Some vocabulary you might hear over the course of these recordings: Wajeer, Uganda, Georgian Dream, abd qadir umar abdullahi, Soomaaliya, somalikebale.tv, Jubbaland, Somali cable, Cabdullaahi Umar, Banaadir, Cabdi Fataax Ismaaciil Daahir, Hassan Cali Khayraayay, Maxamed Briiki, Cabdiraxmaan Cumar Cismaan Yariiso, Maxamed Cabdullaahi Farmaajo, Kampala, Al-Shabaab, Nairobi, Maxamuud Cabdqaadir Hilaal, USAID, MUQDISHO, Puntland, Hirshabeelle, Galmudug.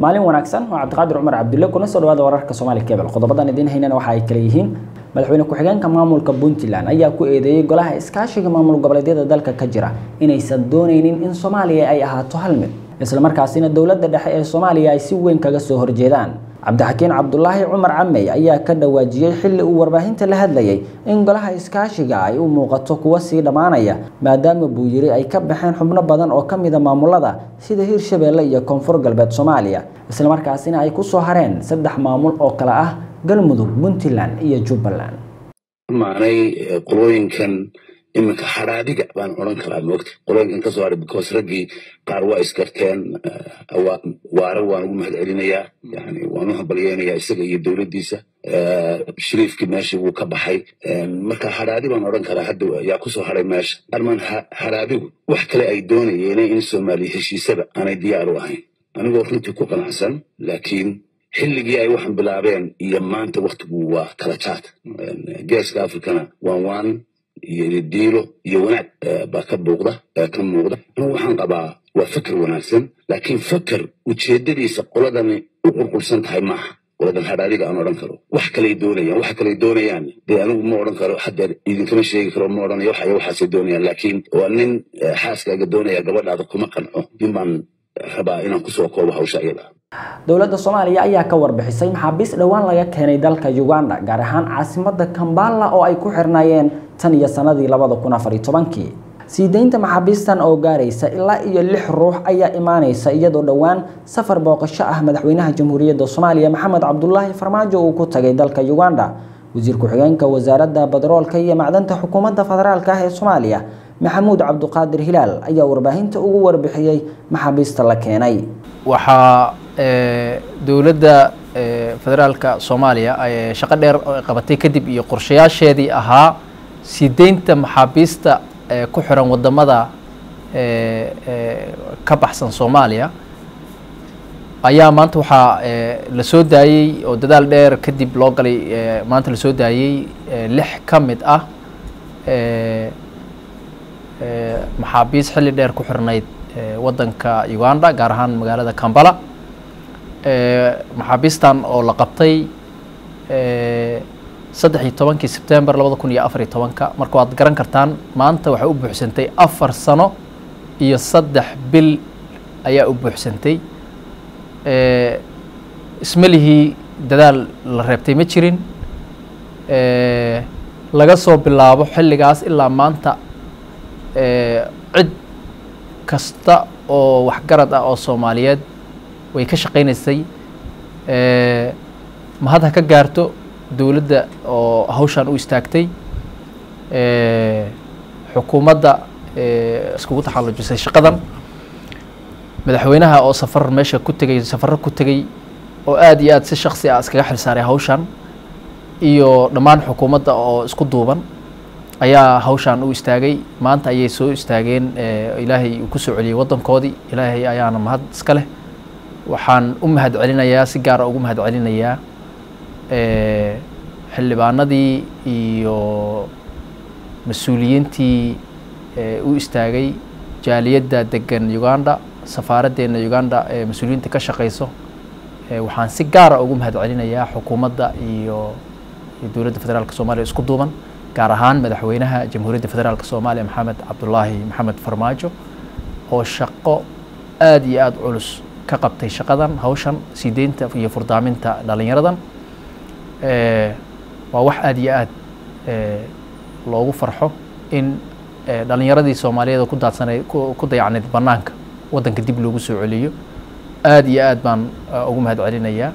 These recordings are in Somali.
maalin wanaagsan oo abd qadir umar abdullahi kuna soo dhawaada wararka Soomaali Kebel qodobadaan idin haynana waxa ay kala yihiin madaxweyne ku xigeenka maamulka Puntland ayaa ku eedeeyay golaha iskaashiga maamul goboleedyada dalka ka jira inaysan doonaynin in Soomaaliya ay ahaato hal mid isla markaasina dawladda dhexe ee Soomaaliya ay si weyn kaga soo horjeedaan cabdullaahi umar amay ayaa ka dhawaajiyay xilli uu warbaahinta la hadlayay in golaha iskaashiga ay u muuqato kuwa si dhamaanaya maadaama buuyiri ay ka baxeen xubno badan oo kamida maamulada sida Hirshabeelle iyo Koonfur Galbeed Soomaaliya isla markaasina ay ku soo hareen saddex maamul oo kala ah Galmudug Puntland iyo Jubbaland maanay qolooyinkan iminka xaraadiga baan oran karaa moogta qolooyinkan ka soo haray because ragii qaar waa iskarteen waara waan ugu mahadcelinayaa yani waan u hambaliyaynayaa isaga iyo dawladdiisa shariifkii meesha uu ka baxay marka xaraadi baan oran karaa hadda yaa ku soo haray meesha arman xaraadigu wax kale ay doonayeen in Soomaaliya heshiisada aanay diyaar u ahayn anigoo runtii ku qanacsan laakiin xilligii ay waxan bilaabeen iyo maanta waqtigu waa kala jaad geeska Afrikana waan يديله يونات بكبوغدا كموغدا هو حنقبا وفكر وناسن لكن فكر وتشدريس قلدني وقرقرسن تحي معها قلدن حداريقه انا ورنكرو واخ كلي دونيان واخ كلي دونيان دي انو ما ورنكرو حد ايدن كما شيغي كرو ما ورنيو waxay waxay doonayaan laakiin waa nin xaaskaaga doonaya gabadhaada kuma qanco diman raba inaan ku soo koobo hawsha iyada dawladda Soomaaliya ayaa ka warbixisay maxaabiis dhawaan laga keenay dalka Uganda gaar ahaan caasimadda Kampala oo ay ku xirnaayeen tan iyo sanadii 2014 siideynta maxaabiistan oo gaaraysa ilaa iyo 6 ruux ayaa iimaanaysa iyadoo dhawaan safar booqasho ah madaxweynaha Jamhuuriyadda Soomaaliya Maxamed Cabdullaahi Farmaajo uu ku tagay dalka Uganda wasiir ku xigeenka wasaaradda Badroolka iyo Macdanta Xukuumadda Federaalka ee Soomaaliya Maxamuud Cabdqaadir Hilaal ayaa warbaahinta ugu warbixiyay maxaabiista la keenay waxa dawladda federaalka Soomaaliya ay shaqo dheer qabatay kadib iyo qorshayaasheedii ahaa sideynta maxaabiista ku xiran wadamada ka baxsan Soomaaliya ayaa maanta waxa la soo daayay oo dadaal dheer kadib loo galay maanta la soo daayay 6 ka mid ah maxaabiis xilli dheer ku xirnayd wadanka Uganda gaar ahaan magaalada Kampala maxaabiistan oo la qabtay 13 September 2014 marka waad garan kartaan maanta waxay u buuxsantay 4 sano iyo 3 bil ayaa u buuxsantay ismalihi dadaal la reebtay ma jirin laga soo bilaabo xilligaas ilaa maanta cid kasta oo wax garad ah oo Soomaaliyeed way ka shaqeynaysay mahad ha ka gaarto dawladda oo hawshan u istaagtay xukuumadda iskugu taxallujisay shaqadan madaxweynaha oo safar meesha ku tagay safar ku tagay oo aad iyo aad si shakhsi ah iskaga xil saaray hawshan iyo dhammaan xukuumadda oo isku duuban ayaa hawshan u istaagay maanta ayay soo istaageen ilaahay uu ku soo celiyay wadankoodii ilaahay ayaana mahad iska leh waxaan u mahad celinayaa si gaar ah ugu mahad celinayaa xillibaanadii iyo mas'uuliyiintii u istaagay jaaliyadda degan Uganda safaaraddeena Uganda ee mas'uuliyiinta ka shaqeyso waxaan si gaar ah ugu mahad celinayaa xukuumadda iyo dawladda federaalka Soomaaliya isku duuban gaar ahaan madaxweynaha Jamhuuriyadda Federaalka Soomaaliya Maxamed Cabdullaahi Farmaajo oo shaqo aad iyo aad culus ka qabtay shaqadan hawshan siideynta iyo furdaaminta dhalinyaradan waa wax aad iyo aad loogu farxo in dhalinyaradii Soomaaliyeed ku daadsanay ku dayacnayd banaanka wadanka dib loogu soo celiyo aad iyo aad baan ugu mahad celinayaa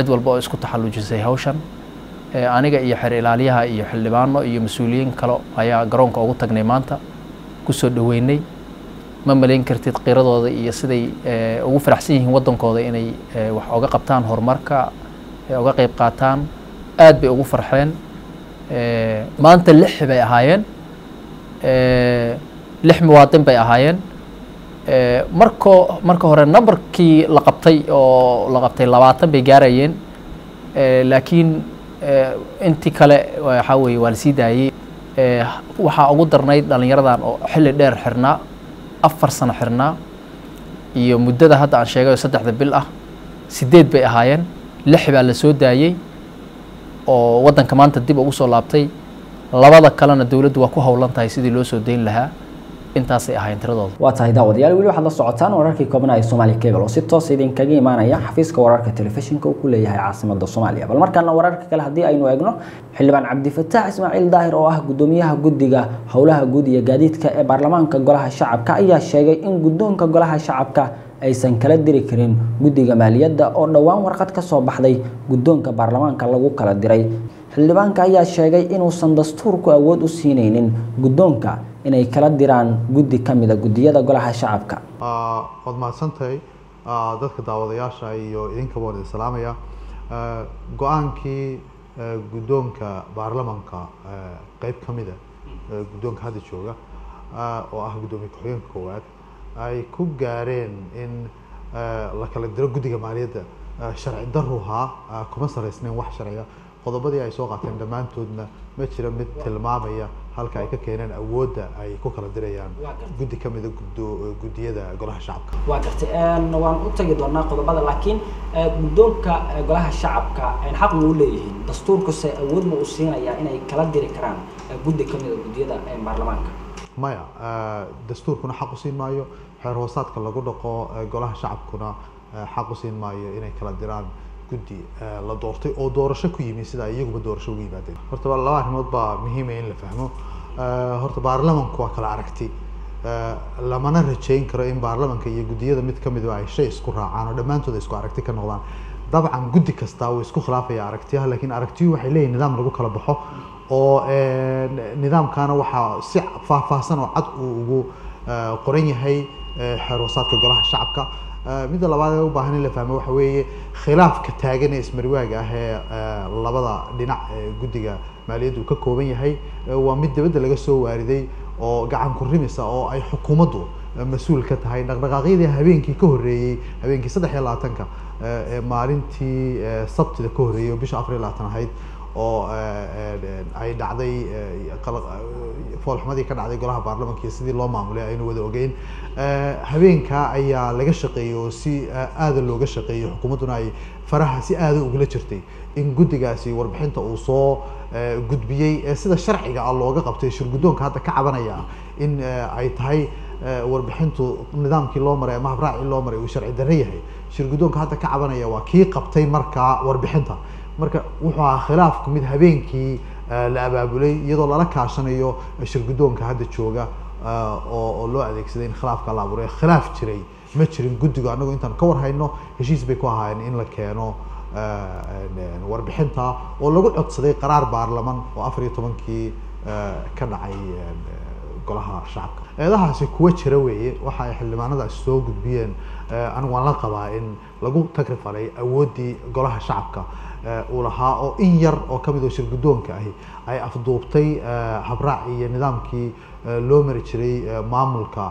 cid walba oo isku taxallujisay hawshan aniga iyo xir ilaaliyaha iyo xildhibaano iyo mas'uuliyiin kale ayaa garoonka ugu tagnay maanta ku soo dhaweynay ma maleyn kartid qiiradooda iyo siday ugu faraxsan yihiin wadankooda inay wax uga qabtaan horumarka uga qayb qaataan aad bay ugu farxeen maanta 6 bay ahaayeen 6 muwaadin bay ahaayeen marka hore numberkii la qabtay oo la qabtay 20 bay gaarayeen laakiin intii kale waxa way walsiidaayay waxa ugu darnayd dhalinyaradan oo xilli dheer xirnaa 4 sano xirnaa iyo muddada hadda aan sheegayo 3 bil ah سيديد بي أهايان لحبا لسود دايي oo wadanka maanta dib ugu soo laabtay labada kalena dawladdu waa ku hawlan tahay sidii loo soo deyn lahaa intaas ay ahayn tiradooda waa tahay daawadyaal wali waxaad la socotaan wararkii koobnaa ee Soomaali Cable oo si toos ah idinkaga imaanaya xafiiska wararka telefishinka uu ku leeyahay caasimadda Soomaaliya bal markaana wararka kale hadii aynu eegno xildhibaan Cabdi Fataax Ismaaciil Daahir oo ah gudoomiyaha guddiga howlaha guud iyo gaadiidka ee baarlamaanka golaha shacabka ayaa sheegay in gudoonka golaha shacabka aysan kala diri karin guddiga maaliyadda oo dhawaan warqad ka soo baxday gudoonka baarlamaanka lagu kala diray xildhibaanka ayaa sheegay inuu san dastuurku awood u siinaynin gudoonka inay kala diraan guddi kamid ah gudiyada golaha shacabka waad mahadsantahay dadka daawadayaasha iyo idinka wada salaamaya go'aankii gudoonka baarlamaanka qayb kamid ah gudoonka hadda jooga oo ah gudoomiye ku-xigeenka koowaad ay ku gaareen in la kala diro guddiga maaliyadda sharci daruha kuma saraysneen wax sharciya qodobadii ay soo qaateen dhamaantoodna ma jira mid tilmaamaya halka ay ka keeneen awoodda ay ku kala dirayaan guddi kamid gudiyada golaha shacabka waa karti aan waan u tagi doonaa qodobada laakiin guddoonka golaha shacabka aan xaq u leeyihiin dastuurku say awood ma u siinaya inay kala diri karaan guddi kamid gudiyada baarlamaanka maya dastuurkuna xaq u siin maayo xeer hoosaadka lagu dhaqo golaha shacabkuna xaq u siin maayo inay kala diraan guddi la doortay oo doorasho ku yimi sida iyaguba doorasho ugu yimaadeen horta laba arrimood baa muhiim ah in la fahmo horta baarlamaanku waa kala aragti lamana rajayn karo in baarlamaanka iyo guddiyada mid ka mid ah ay shay isku raacaan oo dhammaantood isku aragti ka noqdaan dabcan guddi kasta wuu isku khilaafaya aragtiyaha laakiin aragtiyuhu waxay leeyihiin nidaam lagu kala baxo oo nidaamkaana waxa si faahfaahsan oo cad ugu qoran yahay xaroosaadka golaha shacabka mid labaad ee u baahan in la fahmo waxa weeye khilaafka taagan ee ismarwaaga ah ee labada dhinac ee guddiga maaliyaddu ka kooban yahay waa mid dibadda laga soo waariday oo gacan ku rimisa oo ay xukuumaddu مسؤول كتاعي نقاقيدي هبينكي كهري هبينكي صدح يلا تنكا مارنتي صبت الكهري وبيش عفري لا تنهيد أو عيد عضي فول حمدي كان عضي قلها بارلمان كي سيدي الله معمولي أي نوذ وجين هبينكا أي لجشقي وسي هذا اللي جشقي حكومتنا أي فرح سي هذا وقلتشرتي إن جد جاسي وربحين تقصى جد بيجي سيدا الشرعي الله وقابته شر جدون كهذا كعبنا يا إن عيد هاي warbixintu nidaamkii loo maray ama habraaci loo maray uu sharci darro yahay shirgudoonka hadda ka cabanaya waa kii qabtay marka warbixinta marka wuxuu ahaa khilaafku mid habeenkii la abaabulay iyadoo lala kaashanayo shirgudoonka hadda jooga oo loo adeegsaday in khilaafka la abuuray khilaaf jiray ma jirin guddigu annagu intaan ka war hayno heshiis bay ku ahaayeen in la keeno warbixinta oo lagu codsaday qaraar baarlamaan oo 14kii ka dhacay golaha shacabka eedahaasi kuwa jira weeye waxa ay xildhibaanadaas soo gudbiyeen aan waan la qabaa in lagu takrifalay awoodii golaha shacabka uu lahaa oo in yar oo ka mid ah shirgudoonka ahi ay afduubtay habraac iyo nidaamkii loo mari jiray maamulka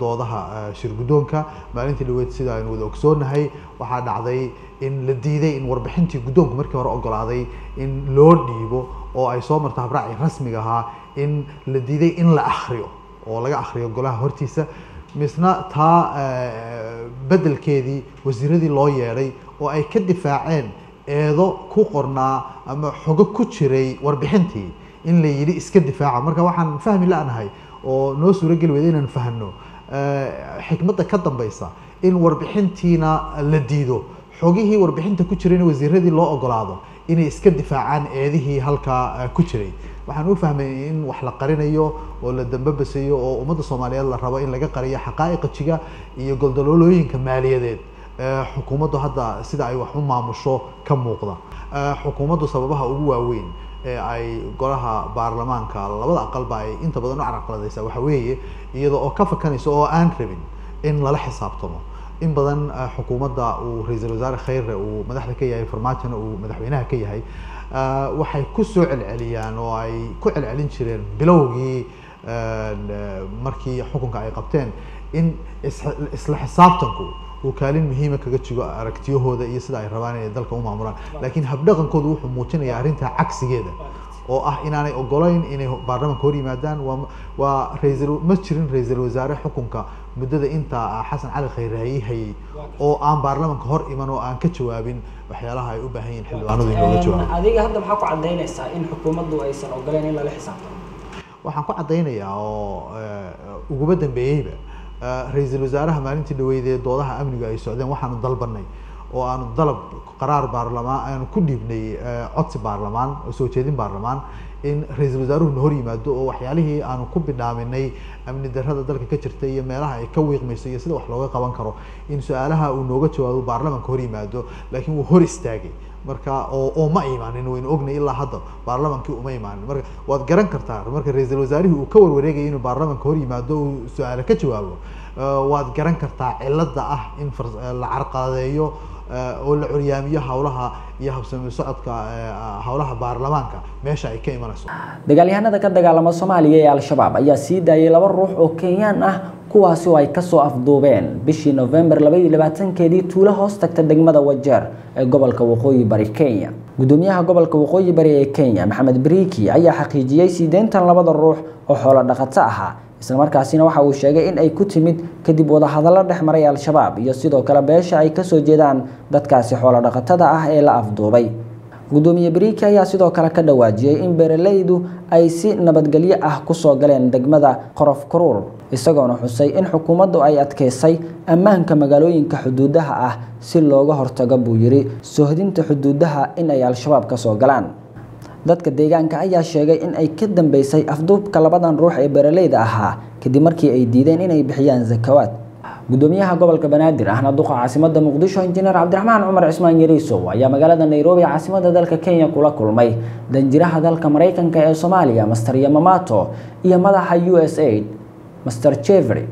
doodaha shirgudoonka maalintii dhaweyd sida aynu wada ogsoonahay waxaa dhacday in la diiday in warbixintii guddoonku markii hore ogolaaday in loo dhiibo oo ay soo marta habraaci rasmiga ahaa in la diiday in la akhriyo oo laga akhriyo golaha hortiisa misna taa bedelkeedii wasiiradii loo yeeray oo ay ka difaaceen eedo ku qornaa ama xogo ku jiray warbixintii in la yiri iska difaaca marka waxaan fahmi la'nahay oo noo suuragal weeyday inaan fahanno xikmadda ka dambaysa in warbixintiina la diido xogihii warbixinta ku jirayna wasiiradii loo ogolaado inay iska difaacaan eedihii halka ku jiray waxaan u fahmay in wax la qarinayo oo la dambabasayo oo ummadda Soomaaliyeed la rabo in laga qariyo xaqaaqiga jiga iyo goldaloolooyinka maaliyadeed xukuumaddu hadda sida ay wax u maamusho ka muuqda xukuumaddu sababaha ugu waaweyn ee ay golaha baarlamaanka labada aqalba ay inta badan u carqaladaysaa waxa weeye iyada oo ka fakanaysa oo aan rabin in lala xisaabtamo in badan xukuumadda uu ra'iisul wasaare Khayraayay uu madaxda ka yahay Farmaajona uu madaxweynaha ka yahay waxay ku soo celceliyaan oo ay ku celcelin jireen bilowgii markii xukunka ay qabteen in isla xisaabtanku uu kaalin muhiim ah kaga jigo aragtiyahooda iyo sida ay rabaan inay dalka u maamulaan laakiin habdhaqankoodu wuxuu muujinayaa arrinta cagsigeeda oo ah inaanay ogolayn inay baarlamaanka hor yimaadaan waa ma jirin ra'iisul wasaare xukunka muddada inta Hassan Cali Khayraayay hayay oo aan baarlamaanka hor iman oo aan ka jawaabin waxyaalaha ay u baahan yihiin xildhibaanadu inay jawaabaan adiga hadda maxaa ku cadeynaysaa in xukuumaddu aysan ogolayn in la xisaabtamo waxaan ku cadeynayaa oo ugu dambeeyayba ra'iisul wasaaraha maalintii dhaweydee doodaha amniga ay socdeen waxaan dalbanay وأنا طلب قرار برلمان أن كل بني عطس برلمان وسوتشين برلمان إن رئيس الوزراء نهري مادو وحياله أنا كوب نامني من الدرجة ذلك كشرتية ما راح يكوي قميصية سد وحلاقة قبان كرو إن سؤالها ونوجت شو برلمان كهري مادو لكن وهري استاجي مركا أو ما إيمان إنه إن أغنى إلا هذا برلمان كي ما إيمان مركا واتجرن كرتار مركا رئيس الوزراء هو كور ورجع إنه برلمان كهري مادو سؤال كشوابه واتجرن كرتار إلا ده إن فرز العرق هذايو oo la curyaamiyo hawlaha iyo habsami socodka hawlaha baarlamaanka meesha ay ka imanayso dagaalyahanada ka dagaalama Soomaaliya ee Al-Shabaab ayaa sii daayay laba ruux oo Kenyan ah kuwaas oo ay ka soo afduubeen bishii November 2020 tuulo hoos tagta degmada Wajeer ee gobolka Waqooyi Bari Kenya gudoomiyaha gobolka Waqooyi Bari ee Kenya Maxamed Briiki ayaa xaqiijiyay siideynta labada ruux oo xoolo dhaqato ah isla markaasina waxa uu sheegay in ay ku timid kadib wada hadallo dhexmaray Al-Shabaab iyo sidoo kale beesha ay ka soo jeedaan dadkaasi xoolo dhaqatada ah ee la afduubay gudoomiye Briiki ayaa sidoo kale ka dhawaajiyay in beeraleydu ay si nabadgelyo ah ku soo galeen degmada Qorof Kuruur isagoona xusay in xukuumaddu ay adkeysay ammaanka magaalooyinka xuduudaha ah si looga hortago buu yiri soohdinta xuduudaha in ay Al-Shabaab ka soo galaan dadka deegaanka ayaa sheegay in ay ka dambeysay afduubka labadan ruux ee beeraleyda ahaa kadib markii ay diideen in ay bixiyaan zakawaad gudoomiyaha gobolka Banaadir ahna duqa caasimada Muqdisho injineer Cabdiraxmaan Cumar Cismaan Yariiso ayaa magaalada Nairobi caasimada dalka Kenya kula kulmay danjiraha dalka Mareykanka ee Soomaaliya Master Yamamoto iyo madaxa USAID Master Chevry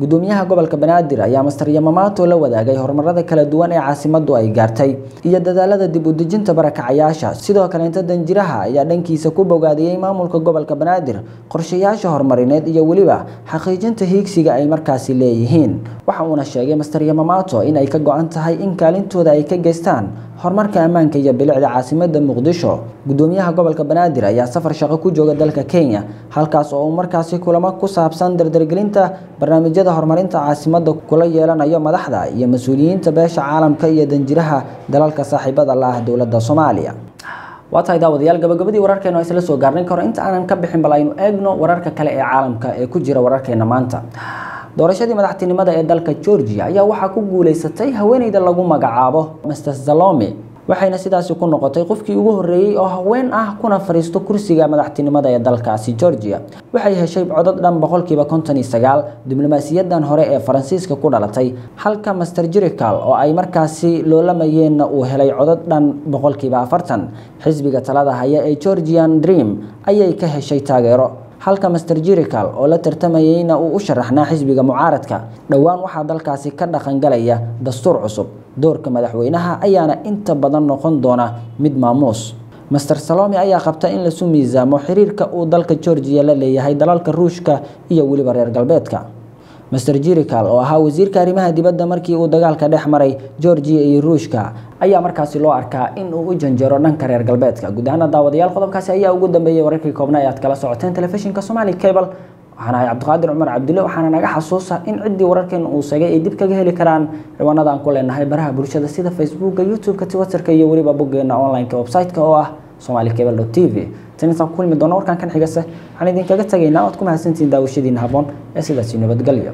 gudoomiyaha gobolka Banaadir ayaa Master Yamamoto la wadaagay horumarada kala duwan ee caasimadu ay gaartay iyo dadaalada dib u dejinta barakacayaasha sidoo kale inta danjiraha ayaa dhankiisa ku bogaadiyay maamulka gobolka Banaadir qorshayaasha horumarineed iyo waliba xaqiijinta hiigsiga ay markaasi leeyihiin waxa uu sheegay Master Yamamoto in ay ka go'an tahay in kaalintooda ay ka geystaan horumarka ammaanka iyo bilicda caasimada Muqdisho gudoomiyaha gobolka Banaadir ayaa safar shaqo ku jooga dalka Kenya halkaas oo markaasi kulamo ku saabsan dardargelinta barnaamijyada horumarinta caasimada kula yeelanayo madaxda iyo mas'uuliyiinta beesha caalamka iyo danjiraha dalalka saaxiibada la ah dawladda Soomaaliya waxa dawadayaal gabagabadii wararkeena isla soo gaarnay karo inta aanan ka bixin bal aynu eegno wararka kale ee caalamka ee ku jira wararkeena maanta doorashadii madaxtinimada ee dalka Georgia ayaa waxa ku guuleysatay haweeneyda lagu magacaabo Mr. Zalomi waxayna sidaas ku noqotay qofkii ugu horeeyay oo haween ah kuna fariisto kursiga madaxtinimada ee dalkaasi Georgia waxay heshay codad dhan 59% diblomaasiyadan hore ee Faransiiska ku dhalatay halka Master Jerical oo ay markaasi loolamayeen uu helay codad dhan 40% xisbiga talada haya ee Georgian Dream ayay ka heshay taageero halka Master Jerical oo la tartamayayna uu u sharaxnaa xisbiga mucaaradka dhawaan waxa dalkaasi ka dhaqan galaya dastuur cusub doorka madaxweynaha ayaana inta badan noqon doona mid maamuus Master Salome ayaa qabta in la soo miisaamo xiriirka uu dalka Georgia la leeyahay dalalka Ruushka iyo waliba reer galbeedka Master Jerical oo ahaa wasiirka arrimaha dibadda markii uu dagaalka dhex maray Georgia iyo Ruushka ayaa markaasi loo arkaa in uu u janjaro dhanka reer galbeedka guud ahaan daawadayaal qodobkaasi ayaa ugu dambeeyay wararkii koobnaa ee aad kala socoteen telefishinka Somalikebale waxaan abd qadir umar abdullahi waxaan naga xasuusaa in cidii wararkeena uu saga ay dib kaga heli karaan ciwaanadaan ku leenahay baraha bulshada sida Facebook YouTube Twitter iyo waliba boggeena online-ka website-ka oo ah somalikebale.tv tan inta kulmi doona warkan kan xigasa waxaan idin kaga tagaynaa oo aad ku mahadsantiin daawashadiina habboon ee sidaas nabadgalyo